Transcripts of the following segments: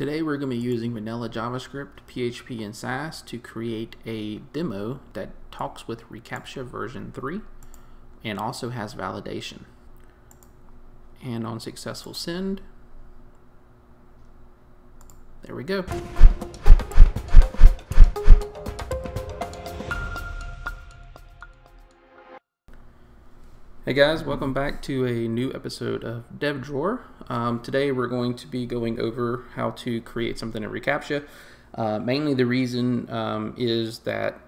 Today we're going to be using vanilla JavaScript, PHP, and Sass to create a demo that talks with reCAPTCHA version 3 and also has validation. And on successful send, there we go. Hey guys, welcome back to a new episode of Dev Drawer. Today we're going to be going over how to create something in reCAPTCHA. Mainly the reason is that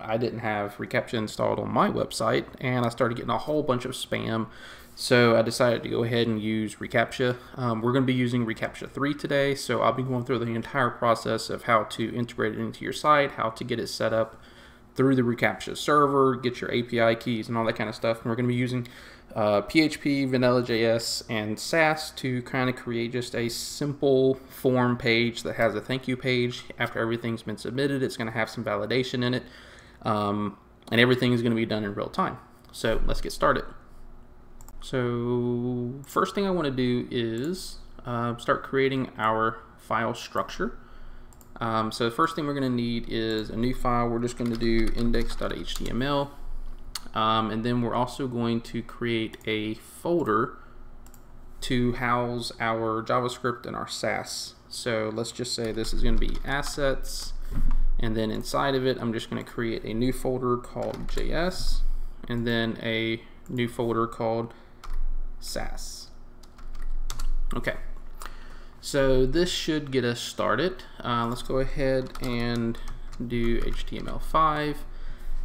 I didn't have reCAPTCHA installed on my website and I started getting a whole bunch of spam, so I decided to go ahead and use reCAPTCHA. We're going to be using reCAPTCHA 3 today, so I'll be going through the entire process of how to integrate it into your site, how to get it set up through the reCAPTCHA server, get your API keys and all that kind of stuff. And we're going to be using PHP, vanilla.js, and Sass to kind of create just a simple form page that has a thank you page. After everything's been submitted, it's going to have some validation in it, and everything is going to be done in real time. So let's get started. So first thing I want to do is start creating our file structure. So the first thing we're going to need is a new file. We're just going to do index.html, and then we're also going to create a folder to house our JavaScript and our Sass. So let's just say this is going to be assets, and then inside of it I'm just going to create a new folder called JS and then a new folder called Sass. Okay. So this should get us started. Let's go ahead and do HTML5,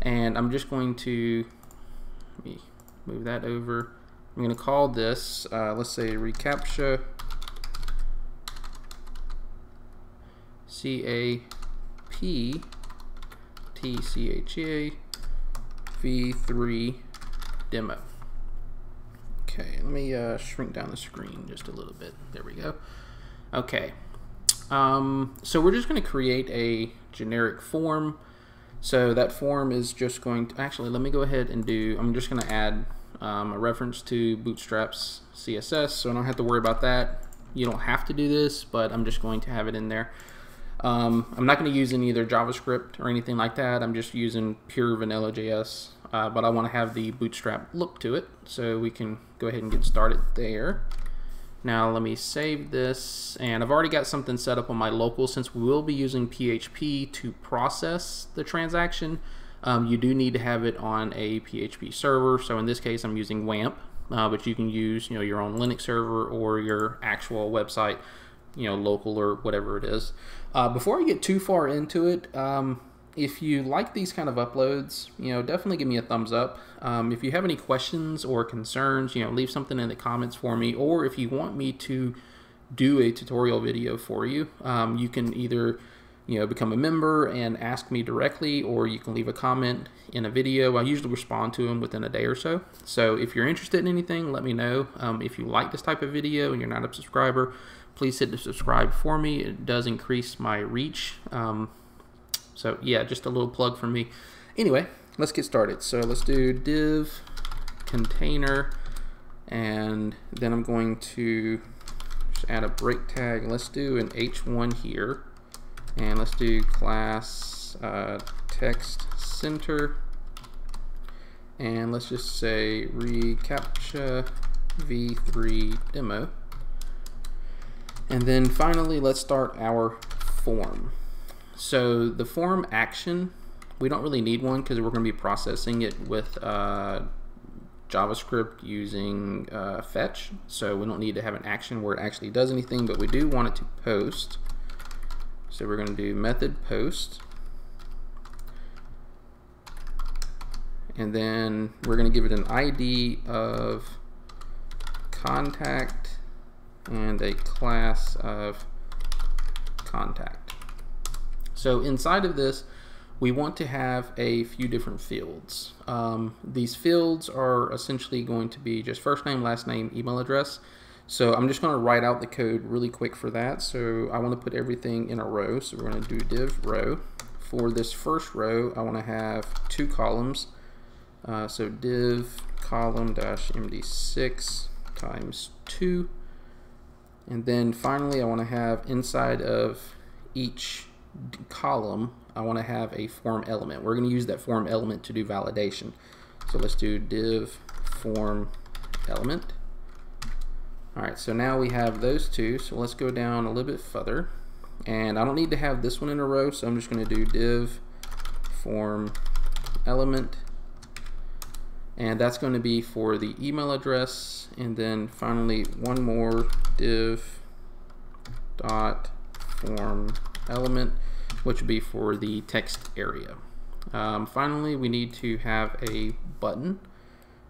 and I'm just going to move that over. I'm going to call this, let's say reCAPTCHA CAPTCHA v3 demo. Okay, let me shrink down the screen just a little bit. There we go. Okay, so we're just going to create a generic form. So that form is just going to, actually let me go ahead and do, I'm just going to add a reference to Bootstrap's CSS, so I don't have to worry about that. You don't have to do this, but I'm just going to have it in there. I'm not going to use any other JavaScript or anything like that. I'm just using pure vanilla JS, but I want to have the Bootstrap look to it, so we can go ahead and get started there. Now let me save this, and I've already got something set up on my local. Since we will be using PHP to process the transaction, you do need to have it on a PHP server. So in this case, I'm using WAMP, but you can use your own Linux server or your actual website, local or whatever it is. Before I get too far into it, if you like these kind of uploads, definitely give me a thumbs up. If you have any questions or concerns, leave something in the comments for me, or if you want me to do a tutorial video for you, you can either become a member and ask me directly, or you can leave a comment in a video. I usually respond to them within a day or so. So if you're interested in anything, let me know. If you like this type of video and you're not a subscriber, please hit the subscribe for me. It does increase my reach. So yeah, just a little plug for me. Anyway, let's get started. So let's do div container, and then I'm going to just add a break tag. Let's do an h1 here, and let's do class text center, and let's just say reCAPTCHA v3 demo, and then finally let's start our form. So the form action, we don't really need one because we're going to be processing it with JavaScript using fetch. So we don't need to have an action where it actually does anything, but we do want it to post. So we're going to do method post, and then we're going to give it an ID of contact and a class of contact. So inside of this, we want to have a few different fields. These fields are essentially going to be just first name, last name, email address. So I'm just going to write out the code really quick for that. So I want to put everything in a row. So we're going to do div row. For this first row, I want to have two columns. So div column -md6 times 2. And then finally, I want to have inside of each column, I want to have a form element. We're going to use that form element to do validation. So let's do div form element. All right, so now we have those two. So let's go down a little bit further. And I don't need to have this one in a row, so I'm just going to do div form element. And that's going to be for the email address. And then finally, one more div dot form element, which would be for the text area. Finally, we need to have a button.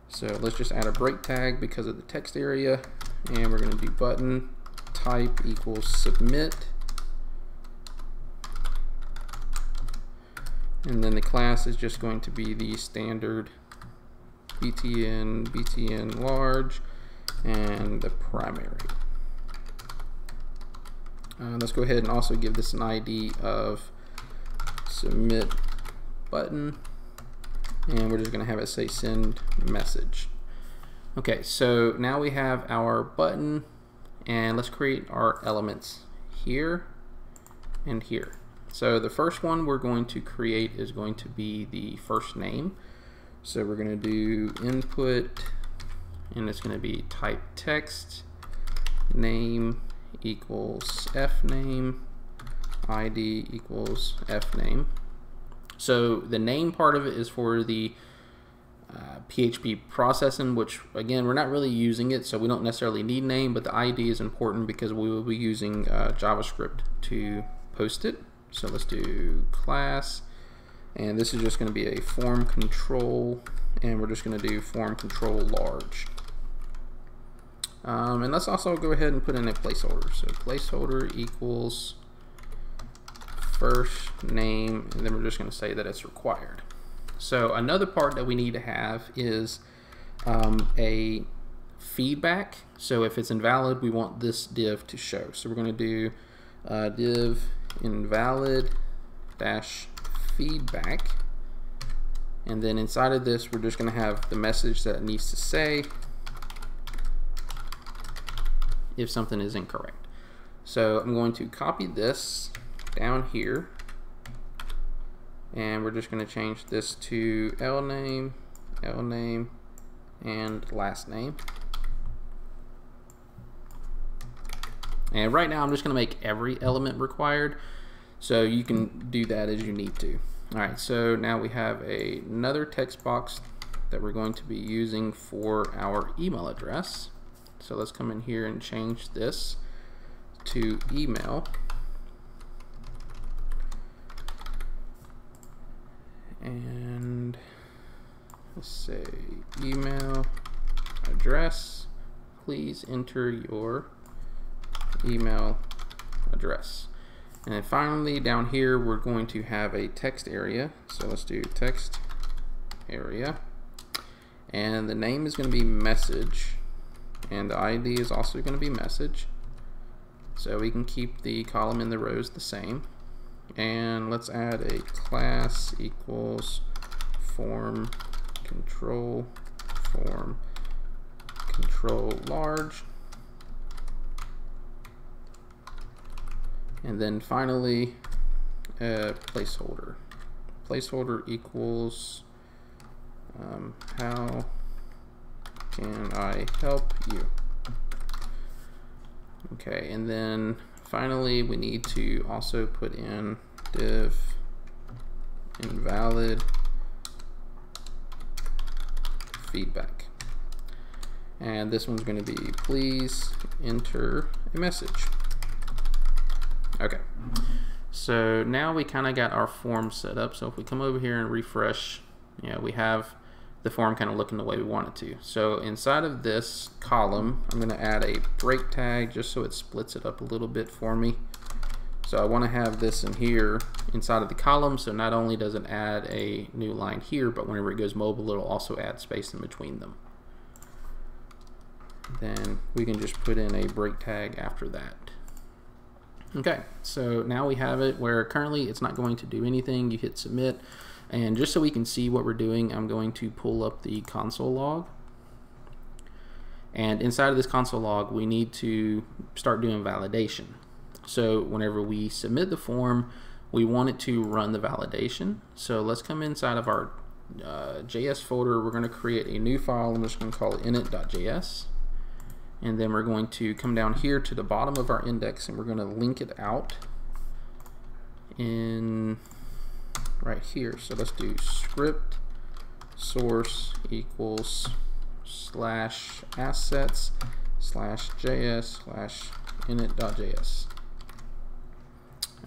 So let's just add a break tag because of the text area. And we're going to do button type equals submit. And then the class is just going to be the standard btn, btn large, and the primary. Let's go ahead and also give this an ID of submit button, and we're just going to have it say send message. Okay, so now we have our button, and let's create our elements here and here. So the first one we're going to create is going to be the first name. So we're going to do input, and it's going to be type text, name equals fname, ID equals fname. So the name part of it is for the PHP processing, which again, we're not really using it, so we don't necessarily need name, but the ID is important because we will be using JavaScript to post it. So let's do class, and this is just going to be a form control, and we're just going to do form control large. And let's also go ahead and put in a placeholder. So placeholder equals first name, and then we're just going to say that it's required. So another part that we need to have is a feedback. So if it's invalid, we want this div to show. So we're going to do div invalid dash feedback, and then inside of this we're just going to have the message that it needs to say if something is incorrect. So I'm going to copy this down here, and we're just going to change this to L name, and last name. And right now I'm just going to make every element required, so you can do that as you need to. All right, so now we have another text box that we're going to be using for our email address. So let's come in here and change this to email. And let's say email address. Please enter your email address. And then finally down here we're going to have a text area. So let's do text area, and the name is going to be message, and the ID is also going to be message, so we can keep the column and the rows the same. And let's add a class equals form control, form control large. And then finally, placeholder. Placeholder equals how can I help you? Okay, and then finally, we need to also put in div invalid feedback. And this one's going to be please enter a message. Okay, so now we kind of got our form set up. So if we come over here and refresh, you know, we have the form kind of looking the way we want it to. So inside of this column, I'm going to add a break tag just so it splits it up a little bit for me. So I want to have this in here inside of the column, so not only does it add a new line here, but whenever it goes mobile, it'll also add space in between them. Then we can just put in a break tag after that. Okay, so now we have it where currently it's not going to do anything. You hit submit, and just so we can see what we're doing, I'm going to pull up the console log. And inside of this console log, we need to start doing validation. So whenever we submit the form, we want it to run the validation. So let's come inside of our JS folder. We're going to create a new file. I'm just going to call it init.js. And then we're going to come down here to the bottom of our index, and we're going to link it out in right here. So let's do script source equals slash assets slash js slash init.js.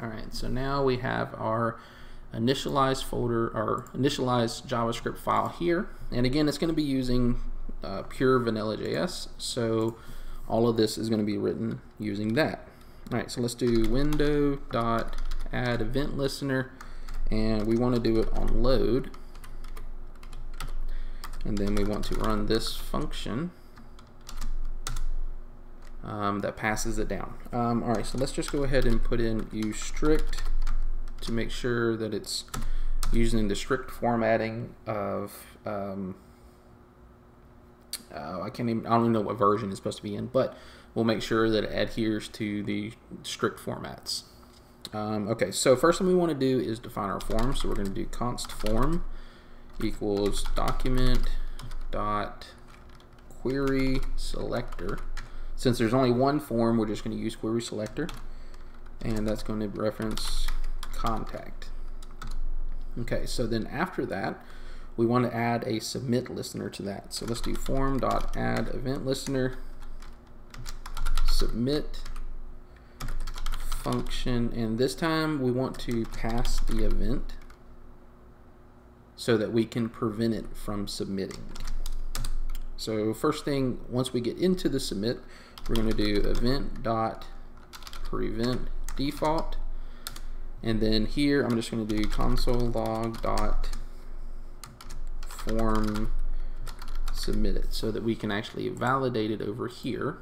Alright, so now we have our initialized folder, our initialized JavaScript file here. And again, it's going to be using pure vanilla JS, so all of this is going to be written using that. Alright, so let's do window.add event listener, and we want to do it on load. And then we want to run this function that passes it down. Alright, so let's just go ahead and put in uStrict to make sure that it's using the strict formatting of I don't even know what version it's supposed to be in, but we'll make sure that it adheres to the strict formats. Okay, so first thing we want to do is define our form. So we're going to do const form equals document dot query selector. Since there's only one form, we're just going to use query selector, and that's going to reference contact. Okay, so then after that, we want to add a submit listener to that. So let's do form.add event listener, submit function, and this time we want to pass the event so that we can prevent it from submitting. So first thing, once we get into the submit, we're going to do event.prevent default, and then here I'm just going to do console log dot form submit it, so that we can actually validate it over here.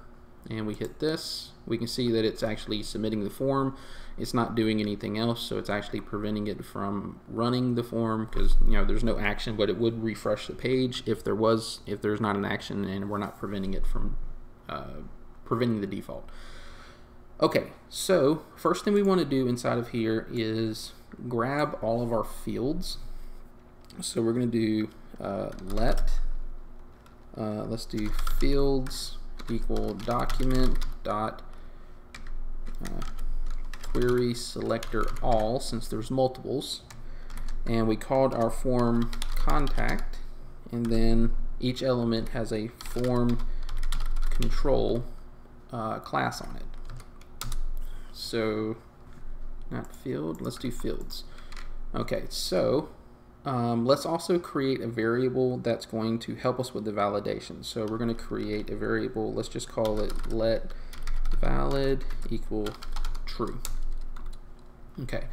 And we hit this, we can see that it's actually submitting the form. It's not doing anything else, so it's actually preventing it from running the form, because you know there's no action, but it would refresh the page if there's not an action, and we're not preventing it from preventing the default. Okay, so first thing we want to do inside of here is grab all of our fields. So we're going to do let's do fields equal document dot query selector all, since there's multiples, and we called our form contact, and then each element has a form control class on it. So not field, let's do fields. Okay, so let's also create a variable that's going to help us with the validation. So we're going to create a variable. Let's just call it let valid equal true. Okay,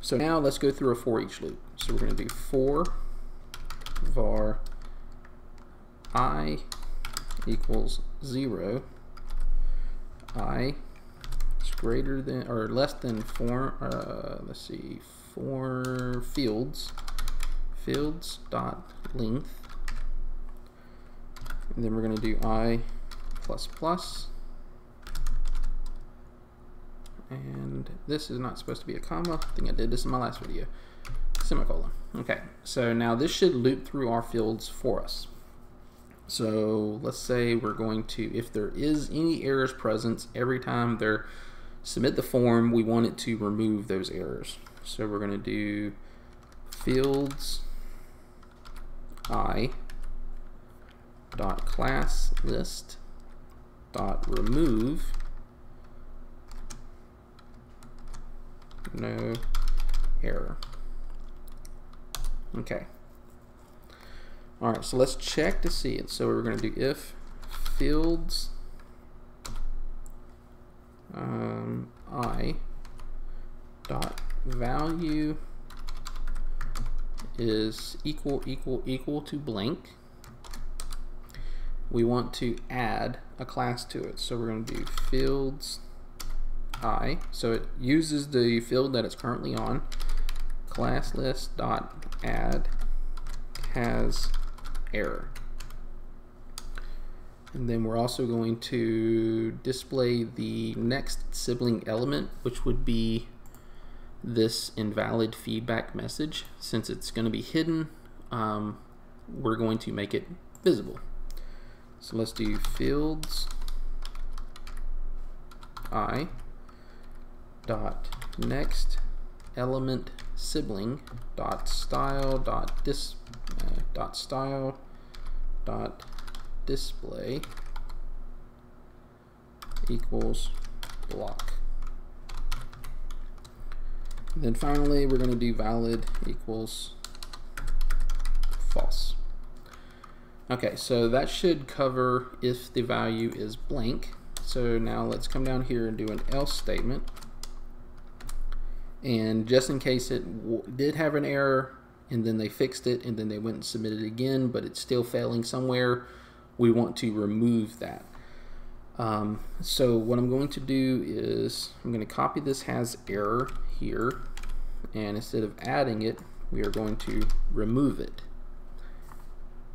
so now let's go through a for each loop. So we're going to do for var I equals 0, I is greater than or less than for fields, fields dot length, and then we're going to do I plus plus, and this is not supposed to be a comma. I think I did this in my last video. Semicolon. Okay, so now this should loop through our fields for us. So let's say we're going to, if there is any errors present every time they submit the form, we want it to remove those errors. So we're going to do fields I dot class list dot remove no error. Okay, all right, so let's check to see it. So we're going to do if fields I dot value is equal to blank, we want to add a class to it. So we're going to do fields I, so it uses the field that it's currently on, class list dot add has error. And then we're also going to display the next sibling element, which would be this invalid feedback message. Since it's going to be hidden, we're going to make it visible. So let's do fields I dot next element sibling dot style dot display equals block. And then finally we're going to do valid equals false. Okay, so that should cover if the value is blank. So now let's come down here and do an else statement. And just in case it did have an error and then they fixed it and then they went and submitted it again, but it's still failing somewhere, we want to remove that. So what I'm going to do is I'm going to copy this has error here, and instead of adding it, we are going to remove it.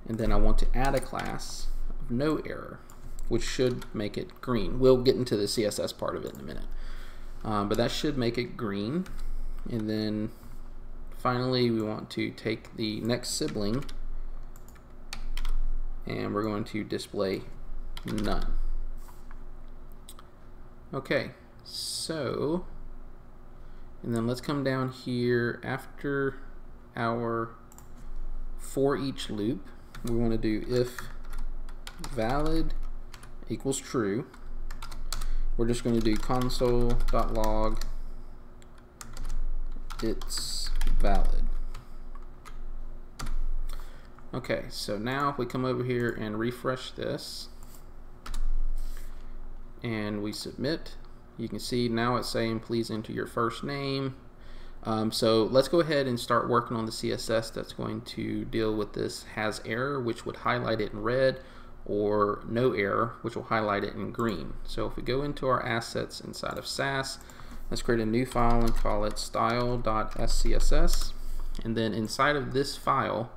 And then I want to add a class of no error, which should make it green. We'll get into the CSS part of it in a minute. But that should make it green. And then finally we want to take the next sibling and we're going to display none. Okay, so, and then let's come down here after our for each loop. We want to do if valid equals true. We're just going to do console.log it's valid. Okay, so now if we come over here and refresh this and we submit, you can see now it's saying please enter your first name. So let's go ahead and start working on the CSS that's going to deal with this has error, which would highlight it in red, or no error, which will highlight it in green. So if we go into our assets inside of Sass, let's create a new file and call it style.scss. And then inside of this file,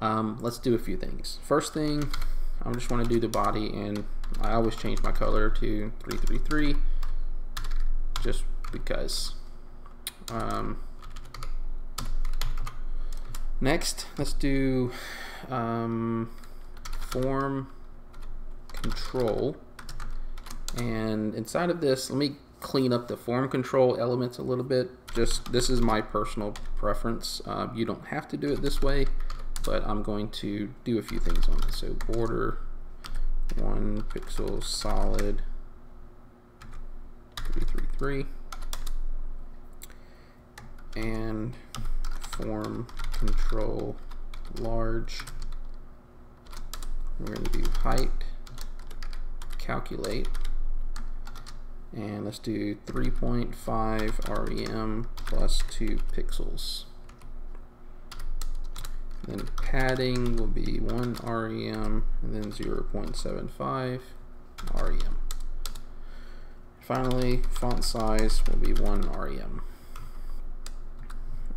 let's do a few things. First thing, I just want to do the body, and I always change my color to 333 just because. Next, let's do form control, and inside of this, let me clean up the form control elements a little bit. Just this is my personal preference. You don't have to do it this way, but I'm going to do a few things on it. So border 1 pixel solid 333. And form control large. We're going to do height, calculate, and let's do 3.5 rem plus 2 pixels. And then padding will be 1 rem and then 0.75 rem. Finally, font size will be 1 rem.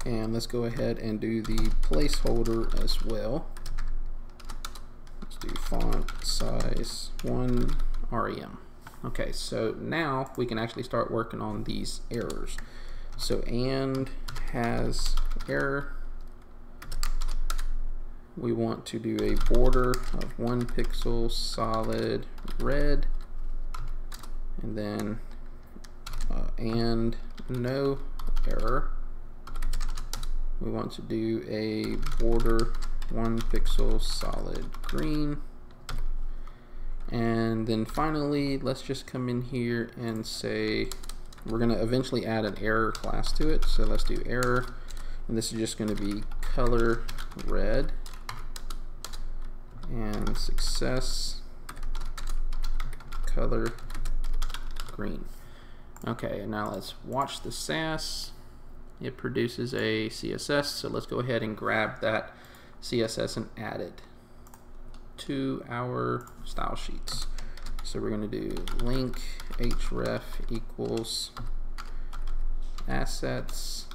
And let's go ahead and do the placeholder as well. Let's do font size 1 rem. Okay, so now we can actually start working on these errors. So and has error. We want to do a border of 1 pixel solid red, and then and no error. We want to do a border 1 pixel solid green. And then finally, let's just come in here and say we're going to eventually add an error class to it. So let's do error, and this is just going to be color red, and success color green. Okay, and now let's watch the Sass. It produces a CSS, so let's go ahead and grab that CSS and add it to our style sheets. So we're going to do link href equals assets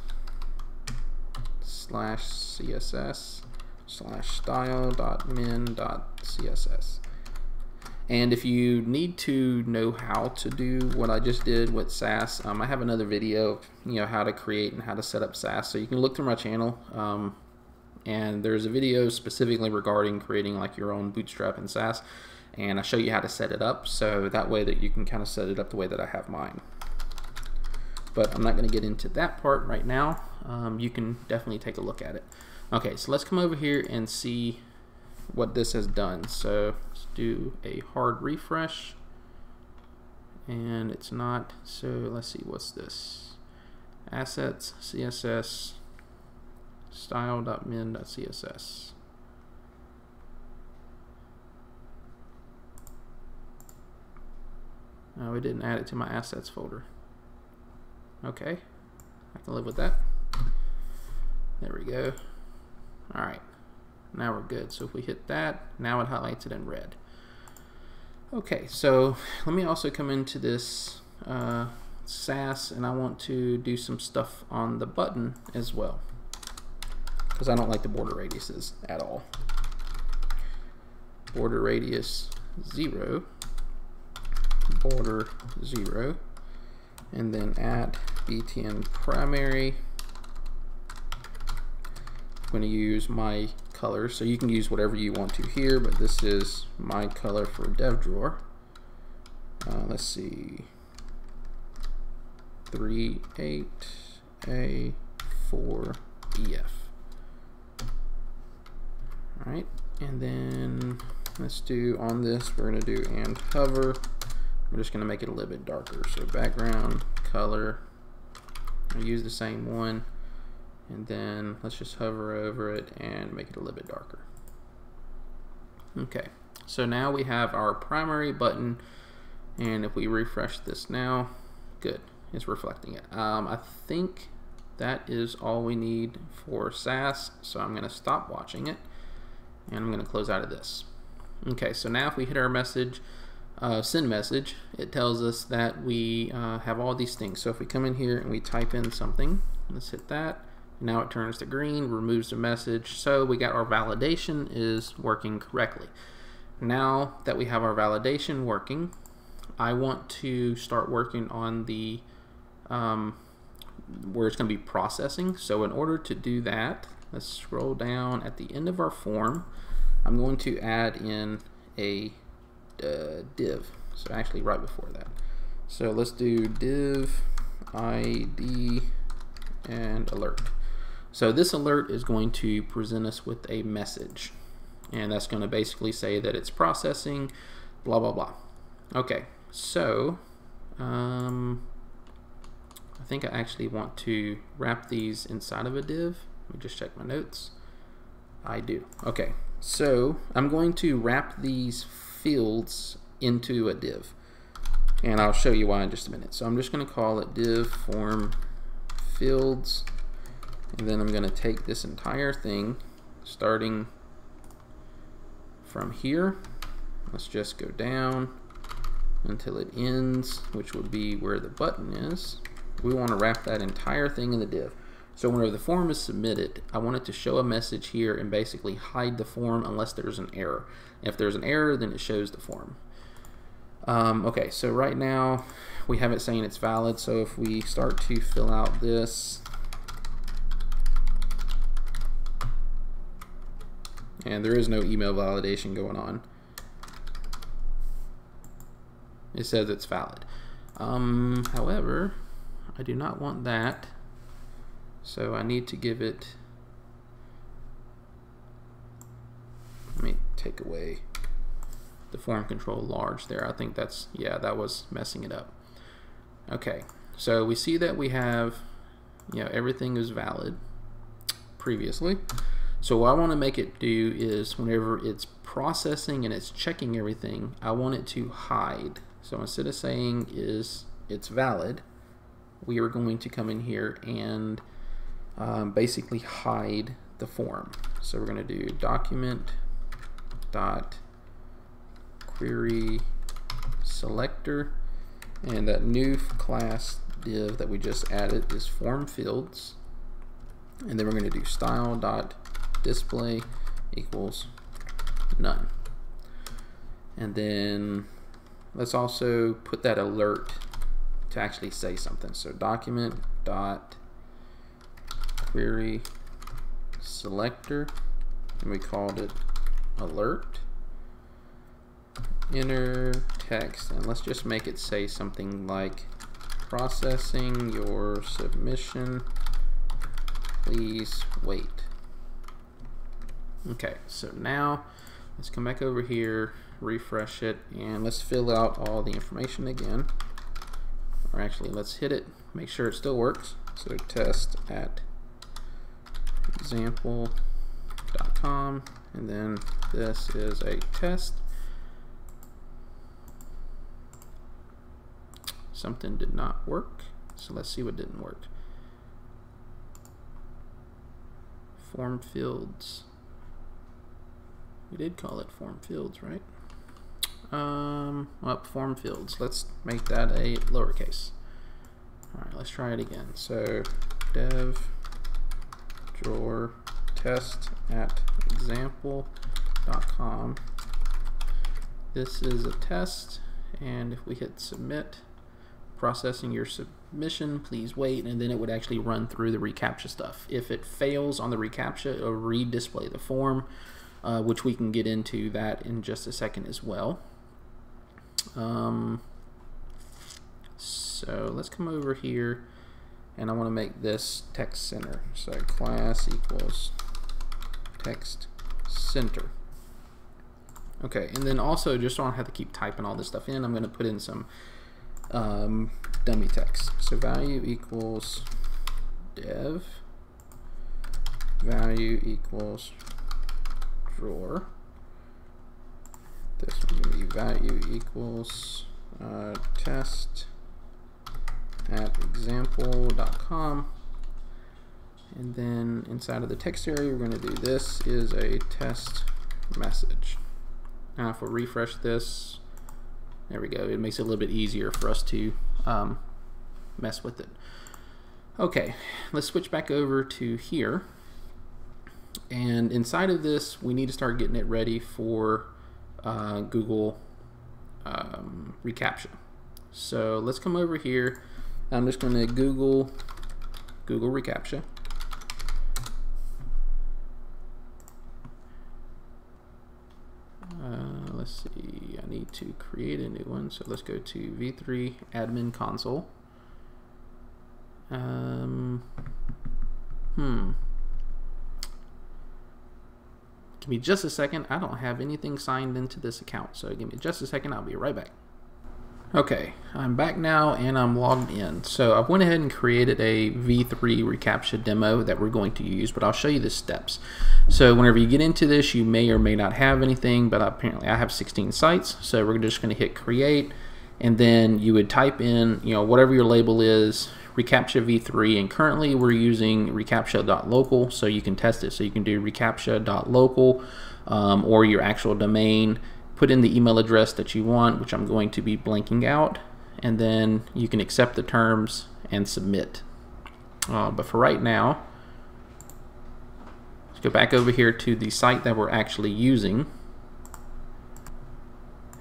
slash CSS slash style dot min dot CSS. And if you need to know how to do what I just did with Sass, I have another video, how to create and how to set up Sass. So you can look through my channel, and there's a video specifically regarding creating like your own Bootstrap and Sass, and I show you how to set it up. So that way that you can kind of set it up the way that I have mine. But I'm not going to get into that part right now. You can definitely take a look at it. Okay, so let's come over here and see what this has done. So let's do a hard refresh, and it's not. So let's see, what's this? Assets, CSS, style.min.css. No, it didn't add it to my assets folder. Okay, I can live with that. There we go. All right, now we're good. So if we hit that, now it highlights it in red. Okay, so let me also come into this Sass, and I want to do some stuff on the button as well, because I don't like the border radiuses at all. Border radius 0, border 0, and then at btn primary, I'm going to use my color. So you can use whatever you want to here, but this is my color for Dev Drawer. Let's see, 38A4EF. All right, and then let's do on this, we're going to do and hover. We're just going to make it a little bit darker. So background, color, I use the same one, and then let's just hover over it and make it a little bit darker. Okay, so now we have our primary button, and if we refresh this now, good, it's reflecting it. I think that is all we need for Sass, so I'm going to stop watching it, and I'm going to close out of this. Okay, so now if we hit our message, send message, it tells us that we have all these things. So if we come in here and we type in something, let's hit that, now it turns to green, removes the message. So we got our validation is working correctly. Now that we have our validation working, I want to start working on the where it's going to be processing. So in order to do that, let's scroll down at the end of our form. I'm going to add in a div, so actually right before that. So let's do div ID and alert. So this alert is going to present us with a message, and that's going to basically say that it's processing, blah blah blah. Okay, so I think I actually want to wrap these inside of a div. Let me just check my notes. I do. Okay, so I'm going to wrap these fields into a div, and I'll show you why in just a minute. So I'm just going to call it div form fields, and then I'm going to take this entire thing starting from here. Let's just go down until it ends, which would be where the button is. We want to wrap that entire thing in the div. So whenever the form is submitted, I want it to show a message here and basically hide the form unless there's an error. If there's an error, then it shows the form. Okay, so right now we have it saying it's valid. So if we start to fill out this, and there is no email validation going on, it says it's valid. However, I do not want that. So I need to give it, let me take away the form control large there. I think that's, yeah, that was messing it up. Okay, so we see that we have, everything is valid previously. So what I want to make it do is whenever it's processing and it's checking everything, I want it to hide. So instead of saying it's valid, we are going to come in here and basically hide the form. So we're going to do document dot query selector, and that new class div that we just added is form fields, and then we're going to do style dot display equals none. And then let's also put that alert to actually say something. So document dot query selector, and we called it alert. Enter text, and let's just make it say something like processing your submission, please wait. Okay, so now let's come back over here, refresh it, and let's fill out all the information again. Or actually, let's hit it, make sure it still works. So test at example.com, and then this is a test. Something did not work, so let's see what didn't work. Form fields. We did call it form fields, right? Form fields. Let's make that a lowercase. All right, let's try it again. So dev drawer test at example.com. This is a test, and if we hit submit, processing your submission, please wait, and then it would actually run through the reCAPTCHA stuff. If it fails on the reCAPTCHA, it'll redisplay the form, which we can get into that in just a second as well. So let's come over here, and I want to make this text center. So class equals text center. Okay, and then also, just so I don't have to keep typing all this stuff in, I'm going to put in some dummy text. So value equals dev, value equals drawer, this one will be value equals test at example.com, and then inside of the text area we're going to do this is a test message. Now if we refresh this, there we go. It makes it a little bit easier for us to mess with it. Okay, let's switch back over to here. And inside of this, we need to start getting it ready for Google reCAPTCHA. So let's come over here. I'm just going to Google reCAPTCHA. Let's see, I need to create a new one, so let's go to v3 admin console. Give me just a second, I don't have anything signed into this account, so give me just a second, I'll be right back. Okay, I'm back now and I'm logged in. So I went ahead and created a v3 reCAPTCHA demo that we're going to use, but I'll show you the steps. So whenever you get into this, you may or may not have anything, but apparently I have 16 sites. So we're just going to hit create, and then you would type in, you know, whatever your label is, reCAPTCHA v3, and currently we're using reCAPTCHA.local, so you can test it. So you can do reCAPTCHA.local or your actual domain. Put in the email address that you want, which I'm going to be blanking out, and then you can accept the terms and submit. But for right now, let's go back over here to the site that we're actually using,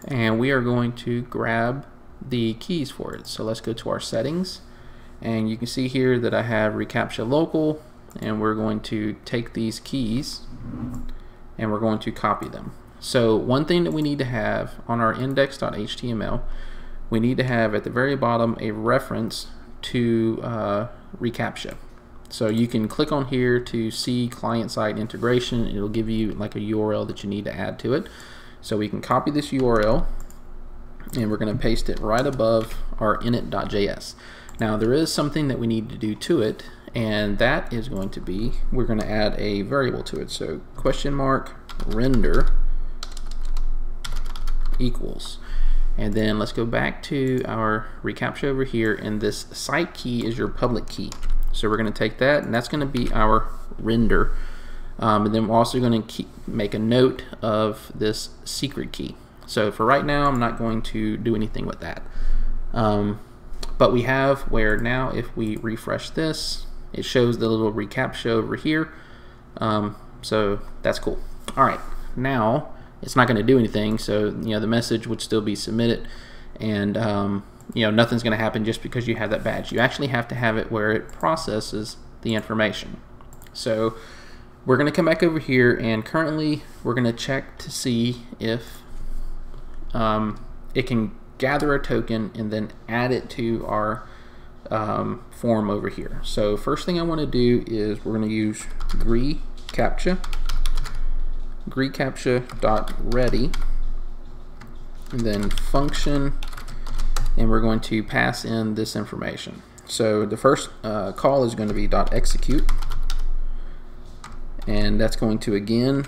and we are going to grab the keys for it. So let's go to our settings, and you can see here that I have reCAPTCHA local, and we're going to take these keys and we're going to copy them. So one thing that we need to have on our index.html, we need to have at the very bottom a reference to reCAPTCHA. So you can click on here to see client-side integration. It'll give you like a URL that you need to add to it. So we can copy this URL, and we're going to paste it right above our init.js. Now there is something that we need to do to it, and that is going to be, we're going to add a variable to it. So question mark render equals, and then let's go back to our reCAPTCHA over here, and this site key is your public key, so we're going to take that, and that's going to be our render, and then we're also going to make a note of this secret key. So for right now I'm not going to do anything with that, but we have where now if we refresh this, it shows the little reCAPTCHA over here, so that's cool. All right, now it's not going to do anything. So the message would still be submitted, and nothing's going to happen just because you have that badge. You actually have to have it where it processes the information. So we're going to come back over here, and currently we're going to check to see if it can gather a token and then add it to our form over here. So first thing I want to do is we're going to use reCAPTCHA.ready, and then function, and we're going to pass in this information. So the first call is going to be .execute, and that's going to again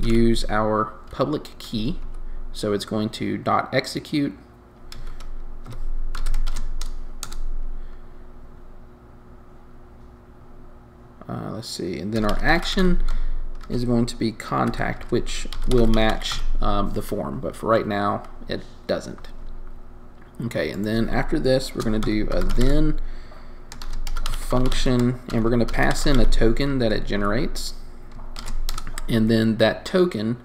use our public key. So it's going to .execute, let's see, and then our action is going to be contact, which will match the form, but for right now it doesn't. Okay, and then after this we're going to do a then function, and we're going to pass in a token that it generates, and then that token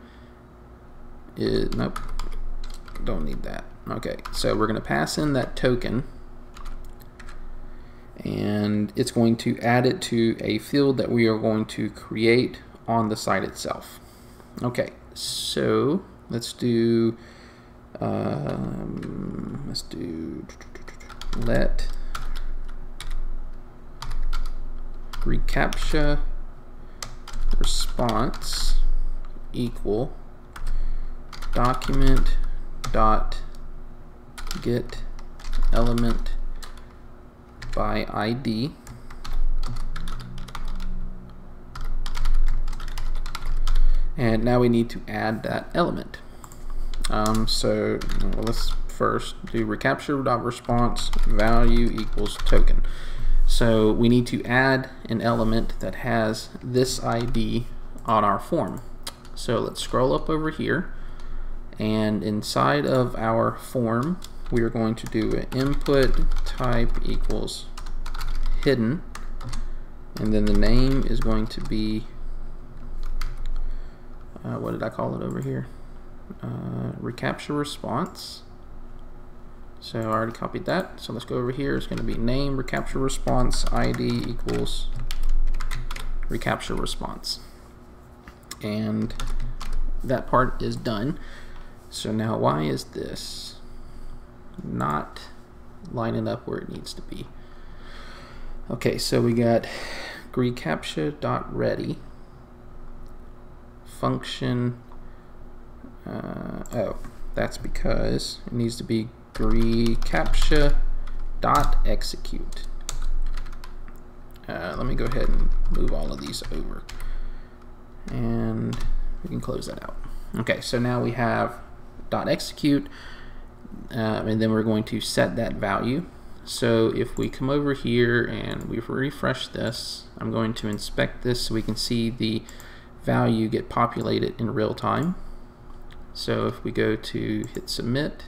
is, nope, don't need that. Okay, so we're going to pass in that token, and it's going to add it to a field that we are going to create on the site itself. Okay, so let's do let reCAPTCHA response equal document dot get element by ID, and now we need to add that element. So let's first do reCAPTCHA.response value equals token. So we need to add an element that has this ID on our form. So let's scroll up over here, and inside of our form we are going to do an input type equals hidden, and then the name is going to be what did I call it over here? reCAPTCHA response. So I already copied that. So let's go over here. It's going to be name reCAPTCHA response ID equals reCAPTCHA response, and that part is done. So now why is this not lining up where it needs to be? Okay, so we got reCAPTCHA.ready function. Oh, that's because it needs to be reCAPTCHA.execute. Let me go ahead and move all of these over, and we can close that out. Okay, so now we have .execute, and then we're going to set that value. So if we come over here and we refresh this, I'm going to inspect this so we can see the value get populated in real time. So if we go to hit submit,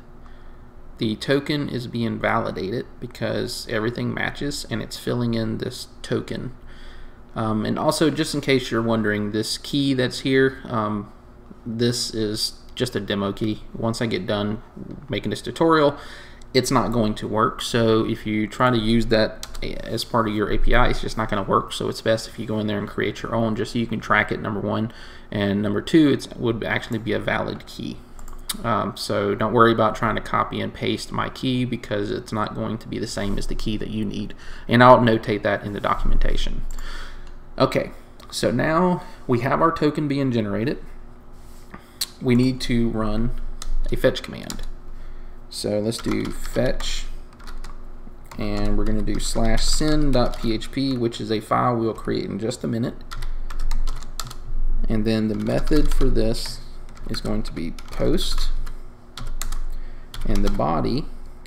the token is being validated because everything matches and it's filling in this token. And also, just in case you're wondering, this key that's here, this is just a demo key. Once I get done making this tutorial, it's not going to work. So if you try to use that as part of your API, it's just not going to work. So it's best if you go in there and create your own, just so you can track it, number one, and number two, it would actually be a valid key. So don't worry about trying to copy and paste my key, because it's not going to be the same as the key that you need, and I'll notate that in the documentation. Okay, so now we have our token being generated. We need to run a fetch command. So let's do fetch, and we're going to do /send.php, which is a file we'll create in just a minute. And then the method for this is going to be post, and the body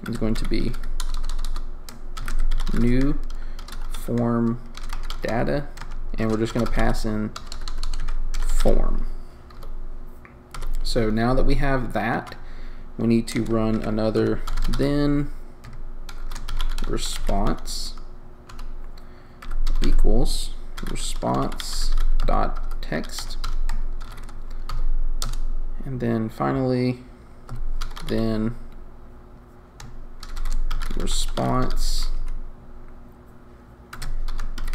is going to be new form data, and we're just going to pass in form. So now that we have that, we need to run another then response equals response.text, And then finally, then response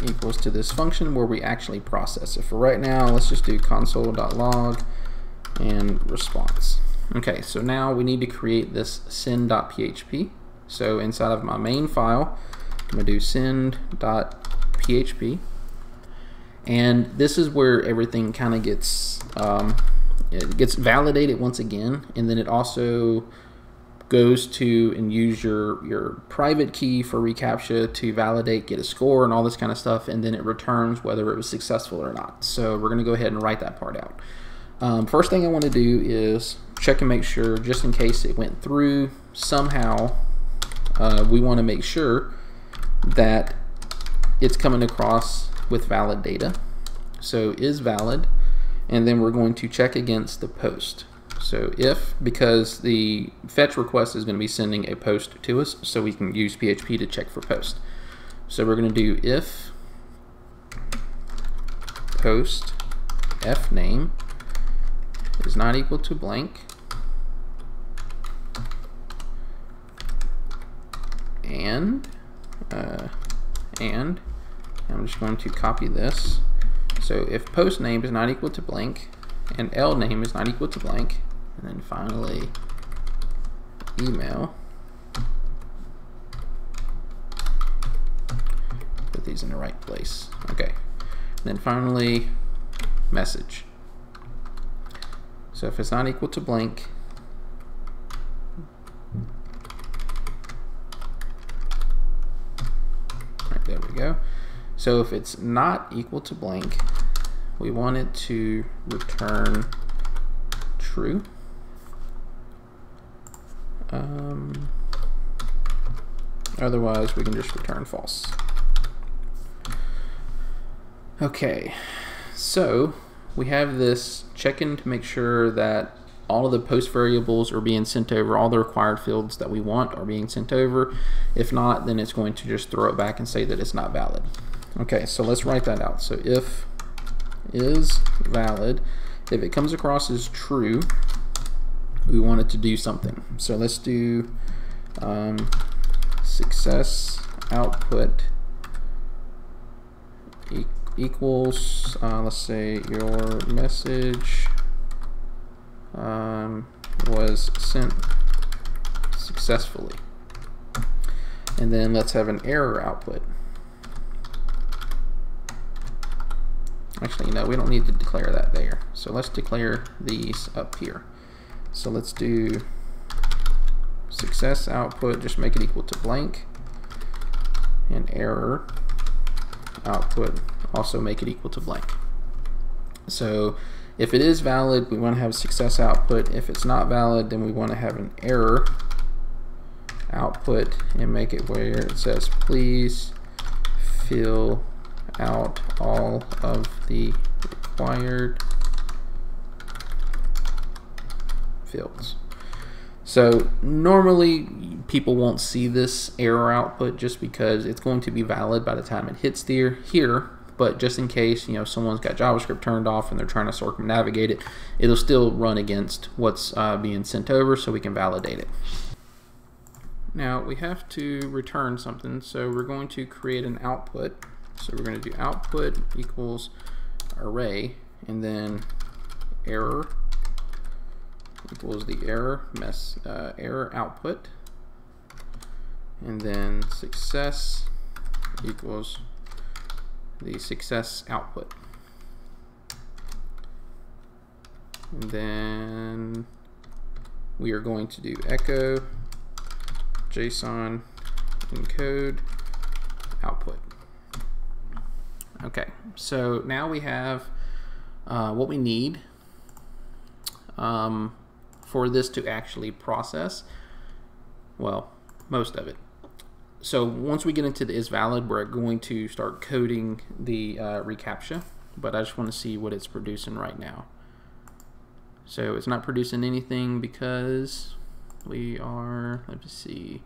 equals to this function where we actually process it. For right now, let's just do console.log and response. Okay, so now we need to create this send.php. So inside of my main file, I'm going to do send.php. And this is where everything kind of gets it gets validated once again, and then it also goes to and use your private key for reCAPTCHA to validate, get a score and all this kind of stuff, and then it returns whether it was successful or not. So we're going to go ahead and write that part out. First thing I want to do is check and make sure, just in case it went through somehow, we want to make sure that it's coming across with valid data. So is valid, and then we're going to check against the post. So if, because the fetch request is going to be sending a post to us, so we can use PHP to check for post. So we're going to do if post fname is not equal to blank, and I'm just going to copy this. So if post name is not equal to blank and L name is not equal to blank, and then finally email, put these in the right place. Okay, and then finally message. So if it's not equal to blank, right, there we go. So if it's not equal to blank, we want it to return true. Otherwise, we can just return false. Okay, so we have this check-in to make sure that all of the post variables are being sent over, all the required fields that we want are being sent over. If not, then it's going to just throw it back and say that it's not valid. Okay, so let's write that out. So if is valid, if it comes across as true, we want it to do something. So let's do success output equals let's say your message was sent successfully, and then let's have an error output. Actually, no, we don't need to declare that there. So let's declare these up here. So let's do success output, just make it equal to blank, and error output, also make it equal to blank. So if it is valid, we want to have success output. If it's not valid, then we want to have an error output and make it where it says please fill out all of the required fields. So normally people won't see this error output just because it's going to be valid by the time it hits here, but just in case, you know, someone's got JavaScript turned off and they're trying to circumnavigate it, it'll still run against what's being sent over so we can validate it. Now we have to return something, so we're going to create an output. So we're going to do output equals array, and then error equals the error output, and then success equals the success output, and then we are going to do echo JSON encode output. Okay, so now we have what we need for this to actually process, well, most of it. So once we get into the is valid, we're going to start coding the reCAPTCHA, but I just want to see what it's producing right now. So it's not producing anything because we are, let's see,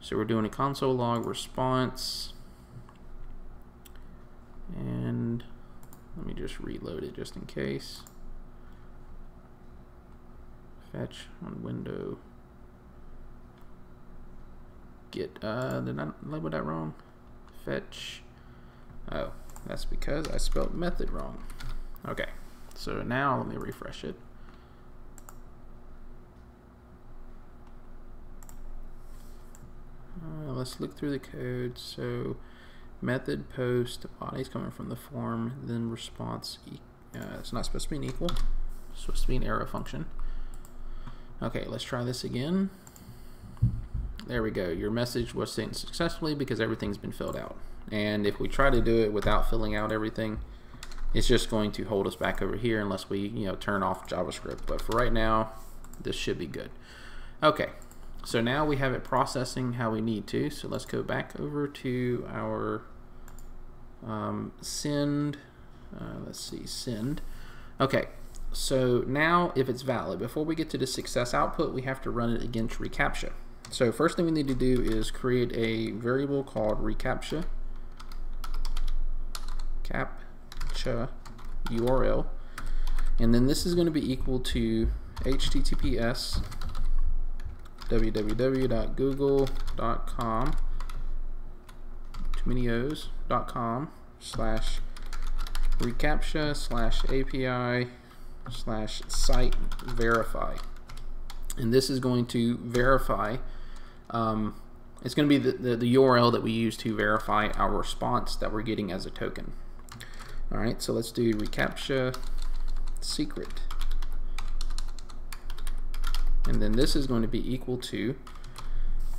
so we're doing a console log response. And let me just reload it just in case. Patch on window. Get, did I label that wrong? Fetch. Oh, that's because I spelled method wrong. Okay, so now let me refresh it. Let's look through the code. So method post, body's coming from the form, then response, it's not supposed to be an equal, it's supposed to be an arrow function. Okay, let's try this again. There we go. Your message was sent successfully because everything's been filled out. And if we try to do it without filling out everything, it's just going to hold us back over here unless we, you know, turn off JavaScript. But for right now, this should be good. Okay, so now we have it processing how we need to. So let's go back over to our send. Let's see, send. Okay. So now if it's valid, before we get to the success output, we have to run it against reCAPTCHA. So first thing we need to do is create a variable called reCAPTCHA CAPTCHA URL, and then this is going to be equal to https://www.google.com /reCAPTCHA/API/site verify, and this is going to verify. It's going to be the URL that we use to verify our response that we're getting as a token. All right, so let's do reCAPTCHA secret, and then this is going to be equal to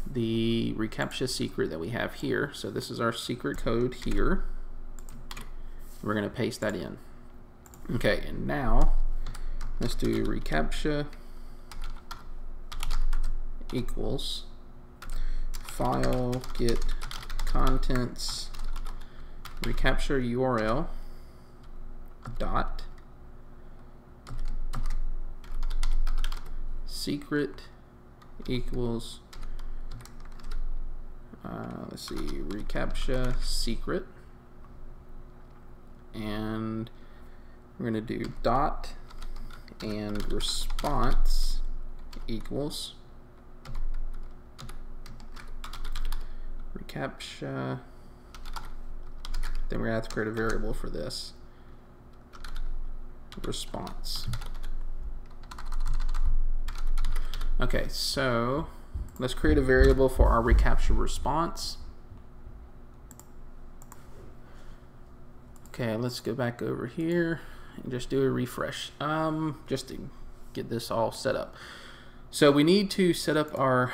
the reCAPTCHA secret that we have here. So this is our secret code here. We're going to paste that in. Okay, and now let's do reCAPTCHA equals file get contents reCAPTCHA URL dot secret equals let's see, reCAPTCHA secret, and we're going to do dot and response equals reCAPTCHA. Then we're going to have to create a variable for this response. Okay, so let's create a variable for our reCAPTCHA response. Okay, let's go back over here and just do a refresh just to get this all set up. So we need to set up our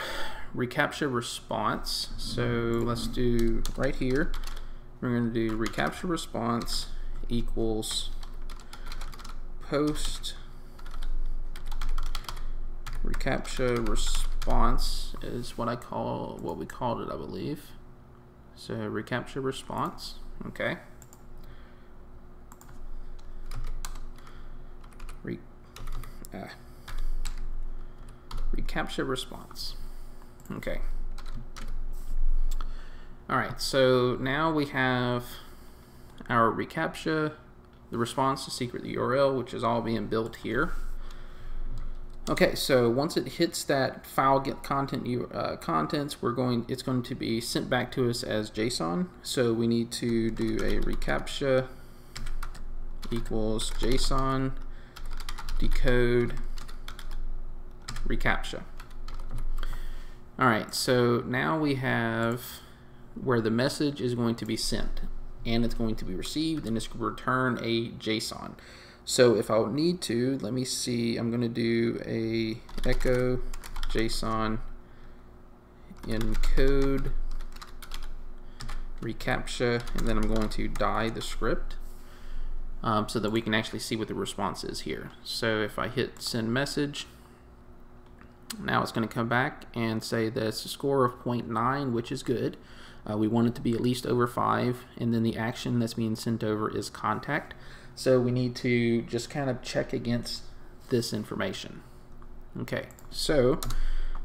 reCAPTCHA response. So let's do right here, we're going to do reCAPTCHA response equals post reCAPTCHA response is what I call, what we called it, I believe. So reCAPTCHA response. Okay, reCAPTCHA response. Okay. All right. So now we have our reCAPTCHA, the response, the secret, the URL, which is all being built here. Okay. So once it hits that file get content contents, it's going to be sent back to us as JSON. So we need to do a reCAPTCHA equals JSON decode reCAPTCHA. Alright, so now we have where the message is going to be sent, and it's going to be received, and it's going to return a JSON. So if I need to, let me see, I'm going to do a echo JSON encode reCAPTCHA, and then I'm going to die the script so that we can actually see what the response is here. So if I hit send message, now it's going to come back and say that it's a score of 0.9, which is good. We want it to be at least over 5, and then the action that's being sent over is contact. So we need to just kind of check against this information. Okay, so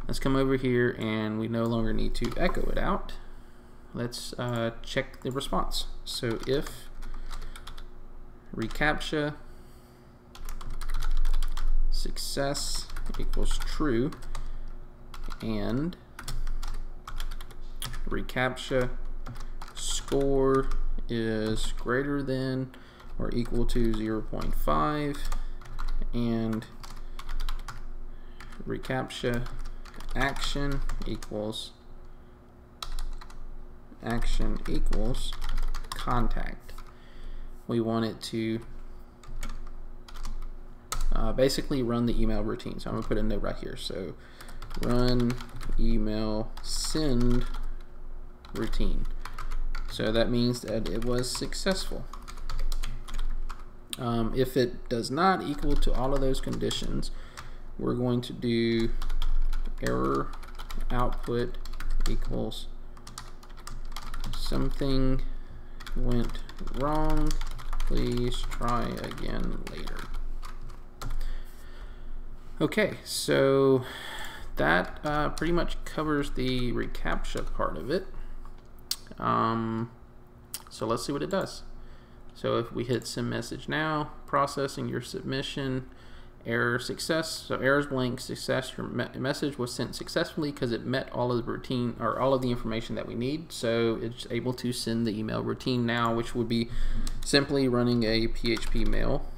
let's come over here, and we no longer need to echo it out. Let's check the response. So if reCAPTCHA success equals true and reCAPTCHA score is greater than or equal to 0.5 and reCAPTCHA action equals contact. We want it to basically run the email routine. So I'm going to put a note right here. So run email send routine. So that means that it was successful. If it does not equal to all of those conditions, we're going to do error output equals something went wrong, please try again later. Okay, so that pretty much covers the reCAPTCHA part of it. So let's see what it does. So if we hit send message now, processing your submission, error success. So errors blank, success. Your message was sent successfully because it met all of the routine or all of the information that we need. So it's able to send the email routine now, which would be simply running a PHP mail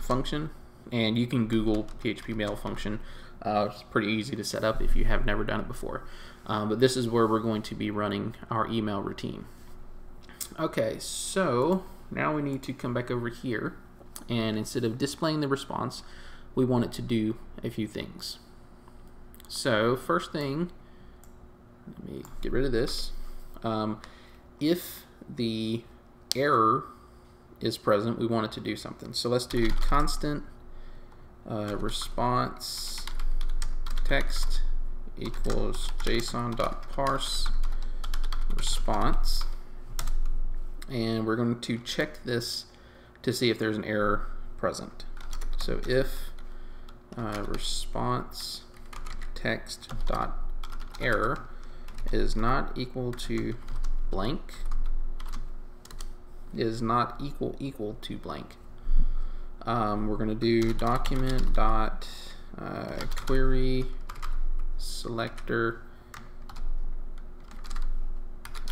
function. And you can Google PHP mail function. It's pretty easy to set up if you have never done it before. But this is where we're going to be running our email routine. Okay, so now we need to come back over here, and instead of displaying the response, we want it to do a few things. So first thing, let me get rid of this. If the error is present, we want it to do something. So let's do constant response text equals json.parse response, and we're going to check this to see if there's an error present. So if response text dot error is not equal to blank, is not equal to blank, we're going to do document dot query selector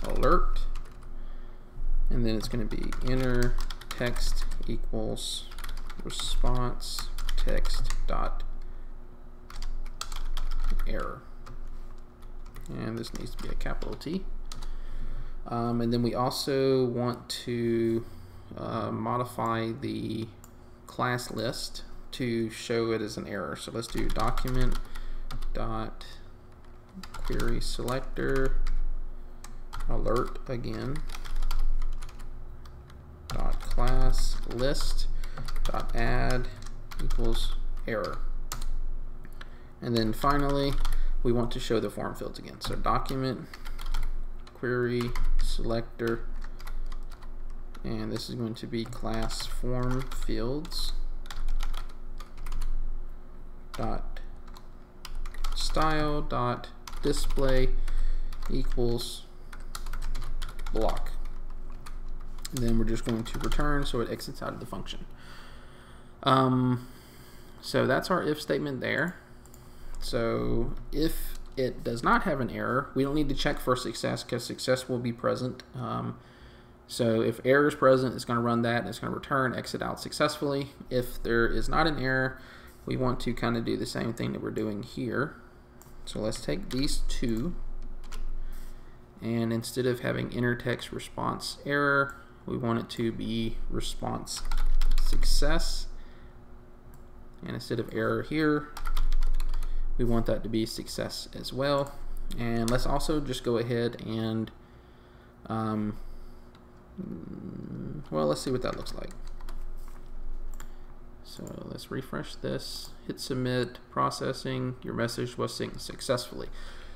alert, and then it's going to be enter text equals response text dot error, and this needs to be a capital T. And then we also want to modify the class list to show it as an error. So let's do document dot query selector alert again dot class list dot add equals error. And then finally, we want to show the form fields again. So document query selector, and this is going to be class form fields dot style dot display equals block. And then we're just going to return so it exits out of the function. So that's our if statement there. So if it does not have an error, we don't need to check for success because success will be present. So if error is present, it's going to run that and it's going to return exit out successfully. If there is not an error, we want to kind of do the same thing that we're doing here. So let's take these two, and instead of having enter text response error, we want it to be response success, and instead of error here, we want that to be success as well. And let's also just go ahead and well, let's see what that looks like. So let's refresh this, hit submit, processing, your message was sent successfully.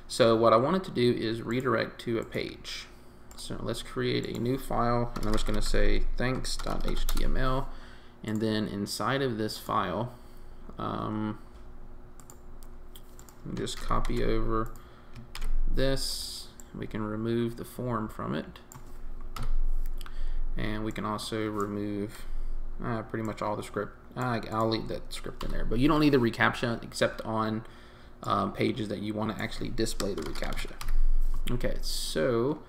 So what I wanted to do is redirect to a page. So let's create a new file, and I'm just going to say thanks.html, and then inside of this file, just copy over this. We can remove the form from it, and we can also remove pretty much all the script I'll leave that script in there, but you don't need the reCAPTCHA except on pages that you want to actually display the reCAPTCHA. Okay, so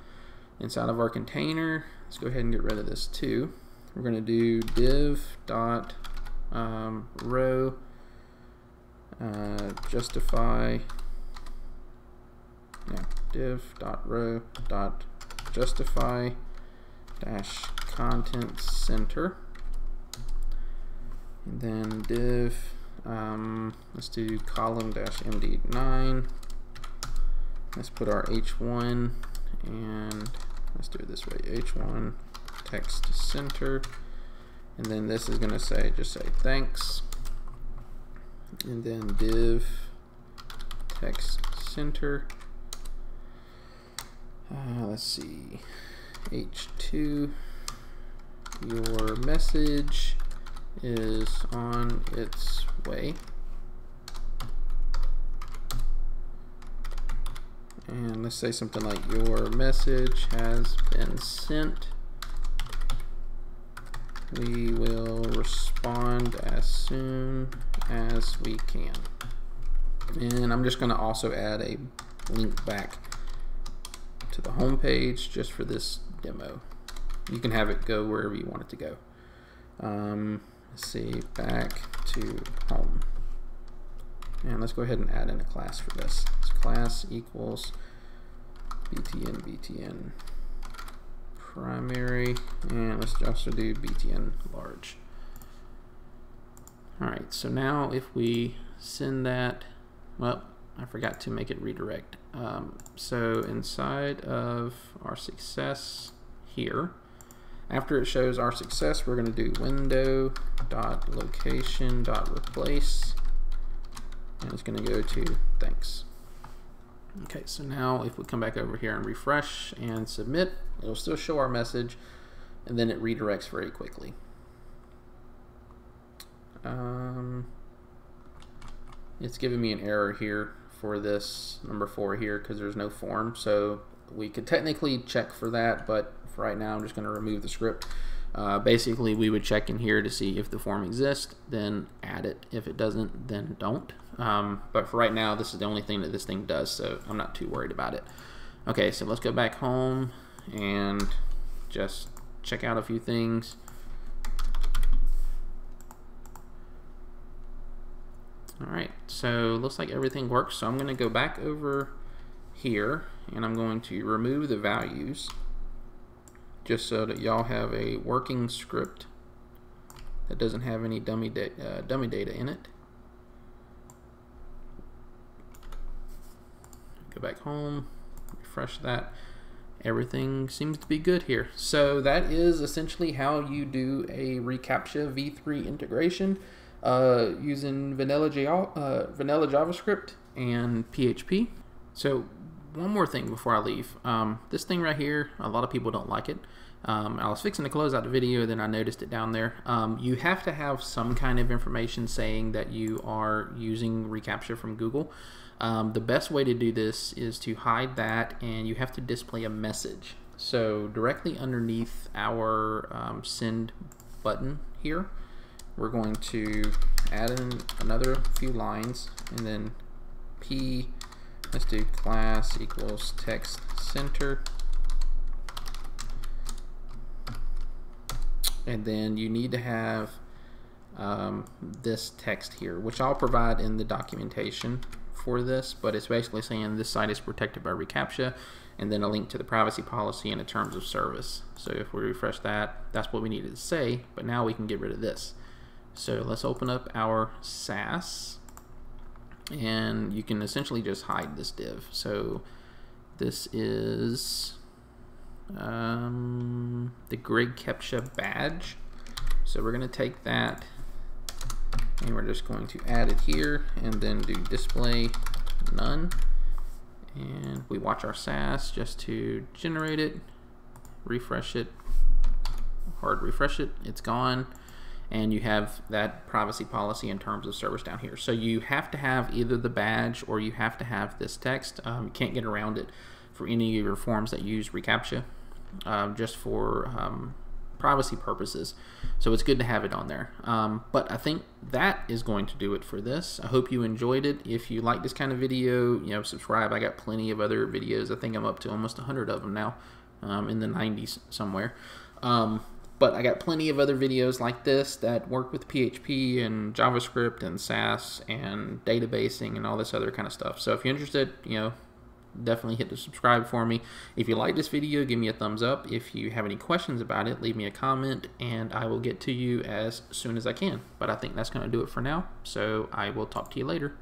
inside of our container, let's go ahead and get rid of this too. We're going to do div dot row justify. Yeah, div dot row dot justify dash content center, and then div let's do column dash md9. Let's put our h1, and let's do it this way, h1 text center, and then this is going to say, just say thanks, and then div text center. Let's see, h2, your message is on its way, and let's say something like your message has been sent, we will respond as soon as we can. And I'm just going to also add a link back to the home page just for this demo. You can have it go wherever you want it to go. Let's see, back to home, and let's go ahead and add in a class for this. It's class equals btn btn primary, and let's also do btn large. Alright, so now if we send that, well, I forgot to make it redirect. So inside of our success here, after it shows our success, we're going to do window.location.replace, and it's going to go to thanks. Okay, so now if we come back over here and refresh and submit, it'll still show our message, and then it redirects very quickly. It's giving me an error here for this number 4 here because there's no form, so we could technically check for that, but for right now I'm just going to remove the script. Basically we would check in here to see if the form exists, then add it. If it doesn't, then don't. But for right now this is the only thing that this thing does, so I'm not too worried about it. Okay, so let's go back home and just check out a few things. Alright, so looks like everything works, so I'm going to go back over here and I'm going to remove the values just so that y'all have a working script that doesn't have any dummy data in it. Go back home, refresh that. Everything seems to be good here. So that is essentially how you do a reCAPTCHA v3 integration. Using vanilla JavaScript and PHP. So one more thing before I leave. This thing right here, a lot of people don't like it. I was fixing to close out the video, then I noticed it down there. You have to have some kind of information saying that you are using reCAPTCHA from Google. The best way to do this is to hide that, and you have to display a message. So directly underneath our send button here, we're going to add in another few lines, and then P, let's do class equals text center, and then you need to have this text here, which I'll provide in the documentation for this, but it's basically saying this site is protected by reCAPTCHA, and then a link to the privacy policy and the terms of service. So if we refresh that, that's what we needed to say, but now we can get rid of this. So let's open up our Sass, and you can essentially just hide this div. So this is the reCAPTCHA badge. So we're going to take that, and we're just going to add it here, and then do display none. And we watch our Sass just to generate it, refresh it, hard refresh it, it's gone. And you have that privacy policy in terms of service down here. So you have to have either the badge or you have to have this text. You can't get around it for any of your forms that use reCAPTCHA, just for privacy purposes. So it's good to have it on there. But I think that is going to do it for this. I hope you enjoyed it. If you like this kind of video, you know, subscribe. I got plenty of other videos. I think I'm up to almost 100 of them now, in the 90s somewhere. But I got plenty of other videos like this that work with PHP and JavaScript and Sass and databasing and all this other kind of stuff. So if you're interested, you know, definitely hit the subscribe for me. If you like this video, give me a thumbs up. If you have any questions about it, leave me a comment and I will get to you as soon as I can. But I think that's going to do it for now. So I will talk to you later.